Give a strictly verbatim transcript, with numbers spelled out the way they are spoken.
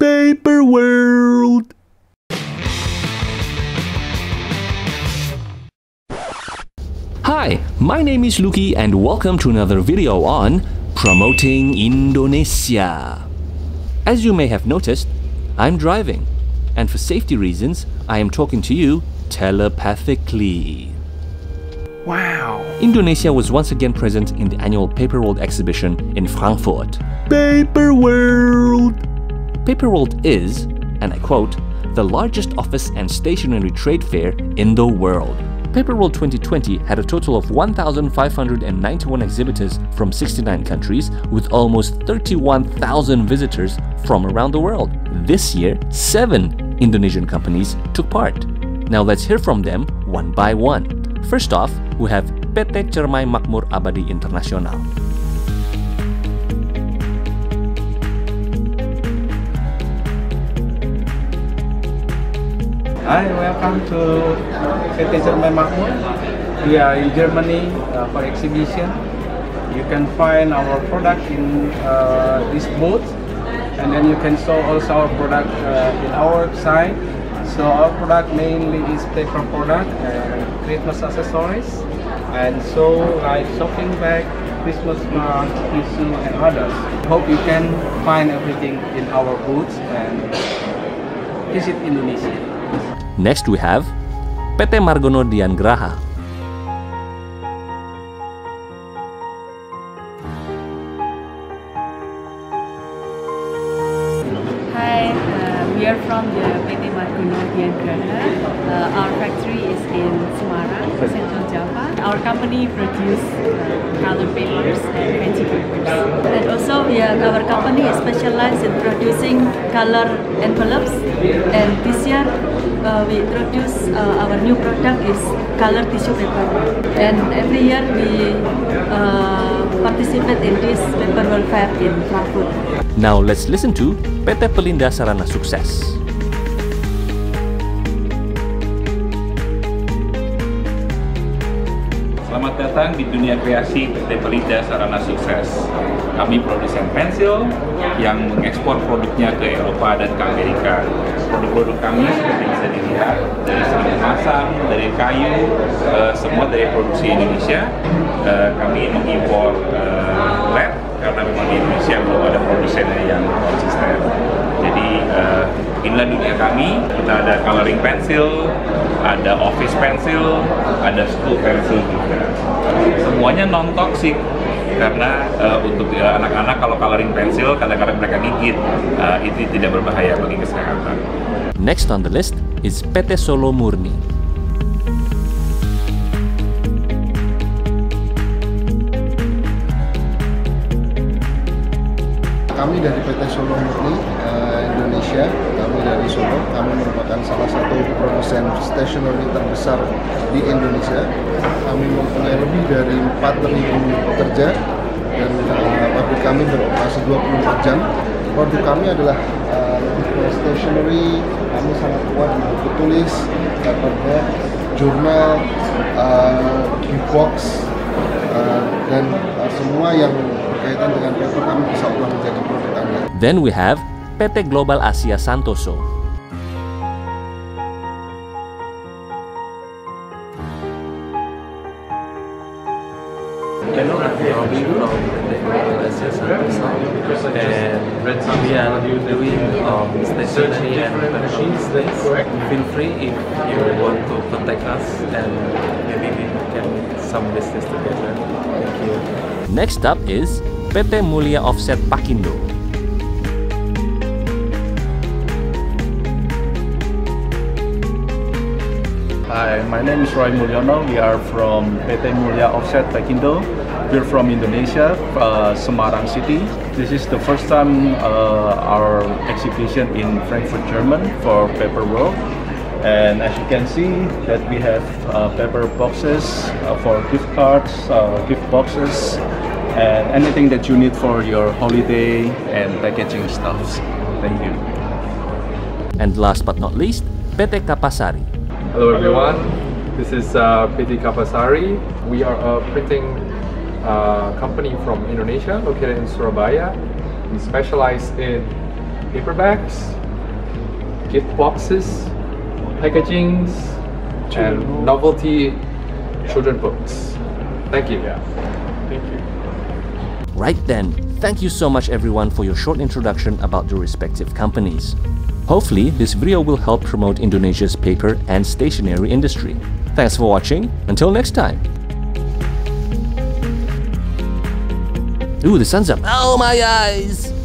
Paperworld! Hi, my name is Luki and welcome to another video on Promoting Indonesia. As you may have noticed, I'm driving, and for safety reasons, I am talking to you telepathically. Wow! Indonesia was once again present in the annual Paperworld exhibition in Frankfurt. Paperworld! Paperworld is, and I quote, the largest office and stationery trade fair in the world. Paperworld twenty twenty had a total of one thousand five hundred ninety-one exhibitors from sixty-nine countries, with almost thirty-one thousand visitors from around the world. This year, seven Indonesian companies took part. Now let's hear from them one by one. First off, we have P T. Cermai Makmur Abadi International. Hi, welcome to P T. Cermai Makmur. We are in Germany uh, for exhibition. You can find our product in uh, this booth, and then you can show also our product uh, in our site. So our product mainly is paper product, uh, Christmas accessories, and so like shopping bag, Christmas marks, tissue, and others. Hope you can find everything in our booths and visit Indonesia. Next we have P T. Margono Dian Graha. Hi, uh, we are from the P T. Margono Dian Graha. Uh, our factory is in Semarang, Central Java. Our company produces uh, color papers and magic papers. And also, we are, our company is specialized in producing color envelopes. And this year, uh, we introduce uh, our new product is color tissue paper. And every year, we uh, participate in this Paperworld fair in Frankfurt. Now let's listen to P T. Pelinda Sarana Sukses. Selamat datang di dunia kreasi P T. Pelinda Sarana Sukses. Kami produsen pensil yang mengekspor produknya ke Eropa dan ke Amerika. Produk-produk kami seperti bisa dilihat dari sarung masam, dari kayu, eh, semua dari produksi Indonesia. Eh, kami mengimpor eh, led karena memang di Indonesia belum ada produsennya yang konsisten. Jadi eh, inilah dunia kami. Kita ada coloring pencil, ada office pencil, ada school pencil juga. Semuanya non toxic karena uh, untuk anak-anak uh, kalau coloring pencil kadang-kadang mereka gigit, uh, itu tidak berbahaya bagi kesehatan. Next on the list is P T. Solo Murni. Kami dari P T. Solo Murni uh, Indonesia, kami dari Solo, kami merupakan salah satu produsen stationery terbesar di Indonesia. Kami mempunyai lebih dari empat ribu pekerja dan uh, pabrik kami beroperasi dua puluh empat jam. Produk kami adalah uh, lebih stationery, kami sangat kuat di buku tulis, paperback, jurnal, uh, giftbox, uh, dan uh, semua yang berkaitan dengan paper kami bisa olah menjadi produk kami. Then we have P T. Global Asia Santoso. Hello, I'm Robbie from P T. Global Asia Santoso, and we are doing um, stationery and packaging. Feel free if you want to contact us and maybe we can make some business together. Thank you. Next up is P T. Mulia Offset Pakindo. Hi, my name is Roy Mulyono. We are from P T. Mulia Offset Pakindo. We're from Indonesia, uh, Semarang City. This is the first time uh, our exhibition in Frankfurt, Germany for Paperworld. And as you can see, that we have uh, paper boxes uh, for gift cards, uh, gift boxes, and anything that you need for your holiday and packaging stuffs. Thank you. And last but not least, P T. Kapasari. Hello everyone, this is uh, P T. Kapasari. We are a printing uh, company from Indonesia located in Surabaya. We specialize in paper bags, gift boxes, packagings, children and novelty yeah. children books. Thank you. Yeah. Thank you. Right then, thank you so much everyone for your short introduction about your respective companies. Hopefully, this video will help promote Indonesia's paper and stationery industry. Thanks for watching. Until next time. Ooh, the sun's up. Oh, my eyes!